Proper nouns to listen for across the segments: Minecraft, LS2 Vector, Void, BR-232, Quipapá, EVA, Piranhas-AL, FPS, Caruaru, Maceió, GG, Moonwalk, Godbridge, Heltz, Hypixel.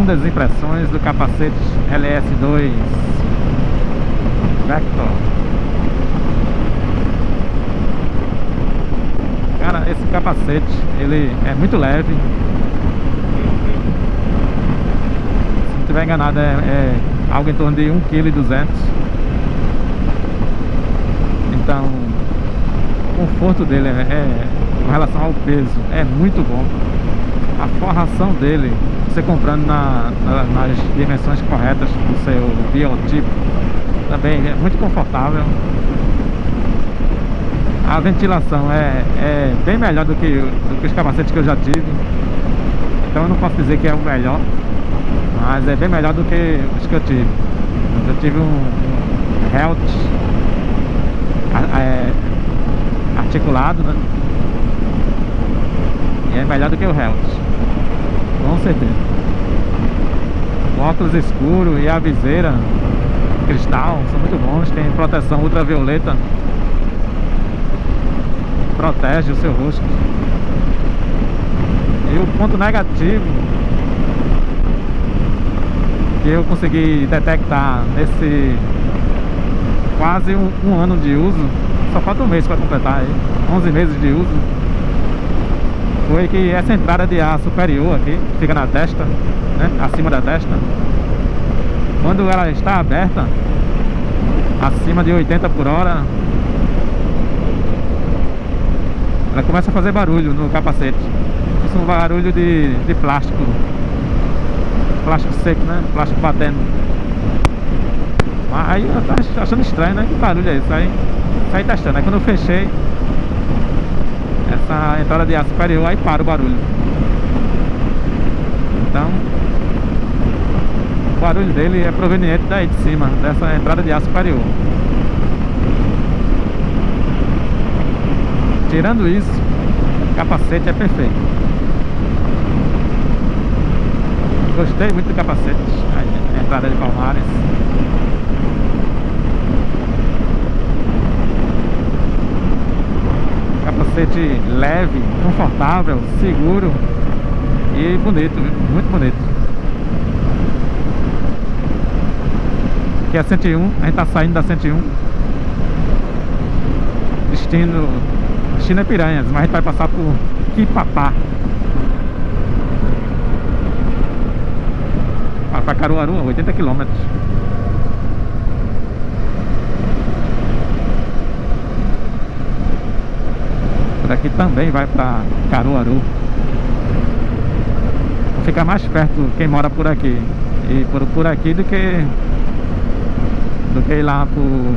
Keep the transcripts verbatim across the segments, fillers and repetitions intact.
segundas impressões do capacete L S dois Vector. Cara, esse capacete, ele é muito leve. Se não estiver enganado, é, é algo em torno de um vírgula dois quilos. Então, o conforto dele é, é, com relação ao peso, é muito bom. A forração dele, você comprando na, na, nas dimensões corretas do seu biotipo, também é muito confortável. A ventilação é, é bem melhor do que, do que os capacetes que eu já tive. Então eu não posso dizer que é o melhor, mas é bem melhor do que os que eu tive. Eu tive um, um Heltz é, articulado, né? E é melhor do que o Heltz, com certeza. O óculos escuro e a viseira cristal são muito bons, tem proteção ultravioleta, protege o seu rosto. E o ponto negativo que eu consegui detectar nesse quase um, um ano de uso, só falta um mês para completar aí, onze meses de uso, foi que essa entrada de ar superior aqui, que fica na testa, né, acima da testa, quando ela está aberta, acima de oitenta por hora, ela começa a fazer barulho no capacete. Isso é um barulho de, de plástico, plástico seco, né, plástico batendo. Mas aí eu tava achando estranho, né, que barulho é isso aí, saí testando. Aí quando eu fechei essa entrada de ar superior, aí para o barulho. Então o barulho dele é proveniente daí de cima, dessa entrada de ar superior. Tirando isso, o capacete é perfeito. Gostei muito do capacete. A entrada de Palmares, capacete leve, confortável, seguro e bonito, muito bonito. Aqui é a cento e um, a gente tá saindo da cento e um, destino, destino é Piranhas, mas a gente vai passar por Quipapá, para Caruaru, oitenta quilômetros. Aqui também vai para Caruaru. Fica mais perto quem mora por aqui e por, por aqui do que do que ir lá por,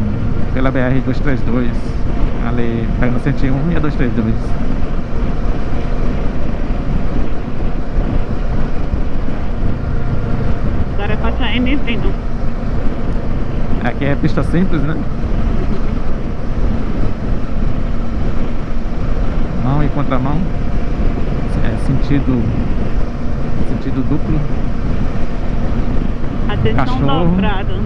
pela B R duzentos e trinta e dois, ali pegando cento e um e a duzentos e trinta e dois. Agora passa a M trinta e um. Aqui é pista simples, né? Mão e contramão, é sentido, sentido duplo. Atenção, cachorro dobrado.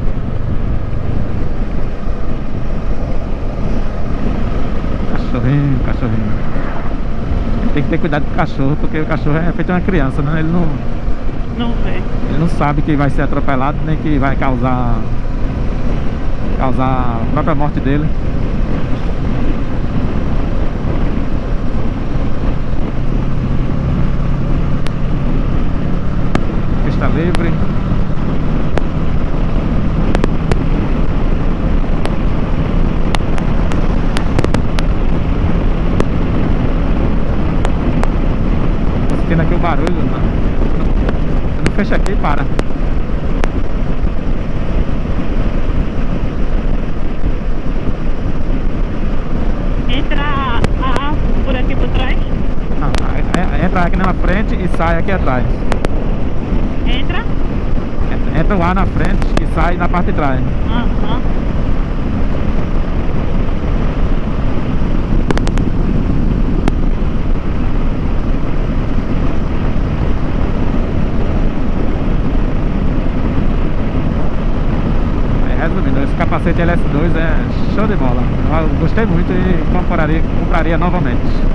Cachorrinho, cachorrinho. Tem que ter cuidado com o cachorro, porque o cachorro é feito uma criança, né? Ele não, não vê. Ele não sabe que vai ser atropelado, nem que vai causar, causar a própria morte dele. Está livre. Estou sentindo aqui o barulho, né? Eu não fecho aqui e para. Entra a A por aqui por trás? Não, entra aqui na frente e sai aqui atrás. Entra? Entra o ar na frente e sai na parte de trás. Uhum. Resumindo, esse capacete L S dois é show de bola. Eu gostei muito e compraria, compraria novamente.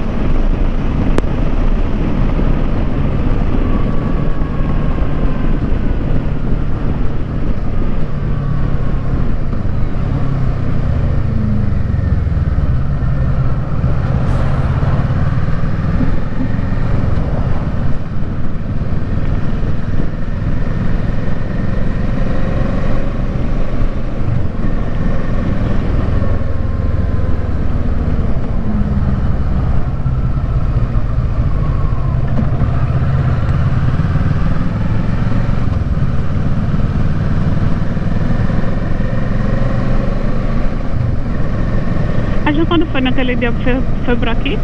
quando foi naquele dia que foi, foi por aqui?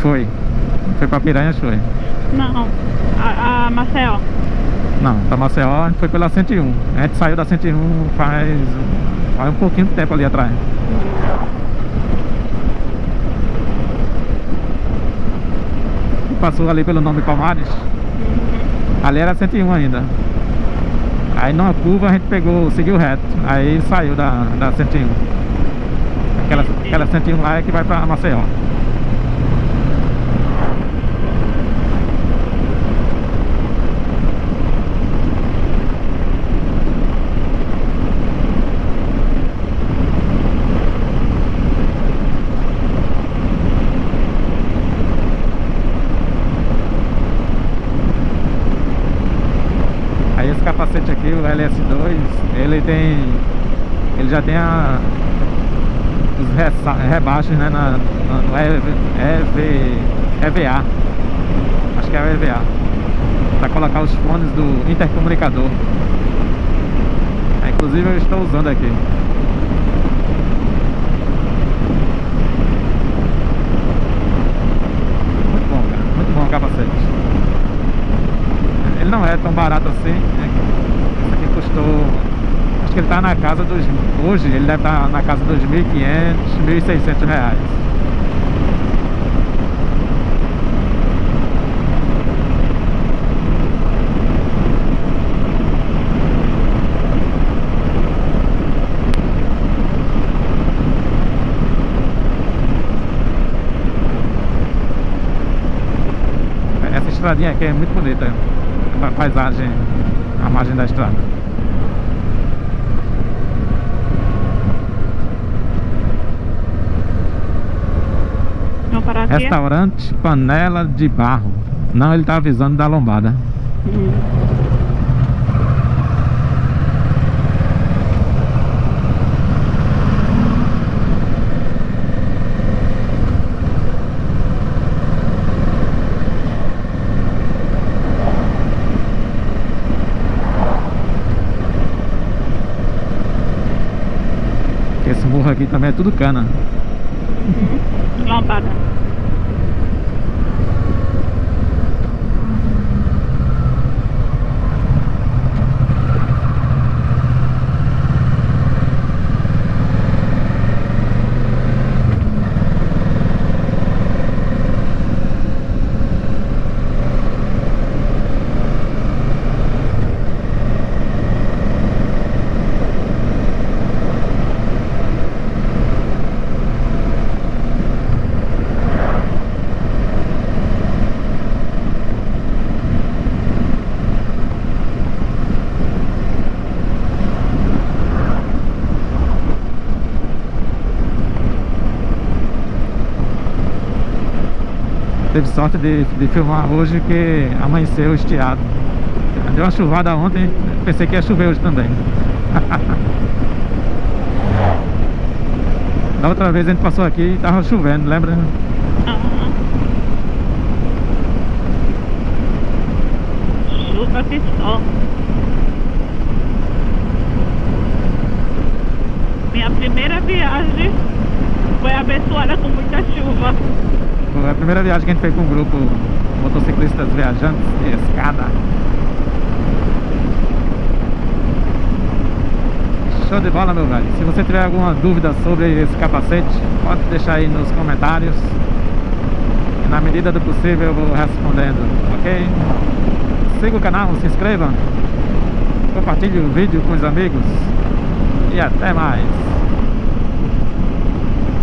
Foi. Foi pra Piranhas, foi? Não. A, a Maceió? Não, pra Maceió a gente foi pela cento e um. A gente saiu da cento e um faz, faz um pouquinho de tempo ali atrás. Passou ali pelo nome Palmares. Ali era cento e um ainda. Aí numa curva a gente pegou, seguiu reto. Aí saiu da, da cento e um. Aquela, aquela cento e um lá é que vai pra Maceió. Capacete aqui, o L S dois, ele tem, ele já tem a, os ressa, rebaixos, né, na, na, no E V A, acho que é o E V A, para colocar os fones do intercomunicador. É, inclusive eu estou usando aqui. Muito bom, cara, muito bom o capacete. Ele não é tão barato assim, né? Esse aqui custou, acho que ele tá na casa dos, hoje ele deve estar na casa dos mil e quinhentos, mil e seiscentos reais. Essa estradinha aqui é muito bonita, a paisagem, a margem da estrada. Não, para aqui? Restaurante Panela de Barro. Não, ele tá avisando da lombada. Uhum. Esse morro aqui também é tudo cana. Uhum. Lombada. Teve sorte de, de filmar hoje, que amanheceu estiado. Deu uma chuvada ontem, pensei que ia chover hoje também. Da outra vez a gente passou aqui e tava chovendo, lembra? Uhum. Chuva que só. Minha primeira viagem foi abençoada com muita chuva. Foi a primeira viagem que a gente fez com um grupo de motociclistas viajantes de escada. Show de bola, meu velho. Se você tiver alguma dúvida sobre esse capacete, pode deixar aí nos comentários. E na medida do possível eu vou respondendo, ok? Siga o canal, se inscreva, compartilhe o vídeo com os amigos e até mais.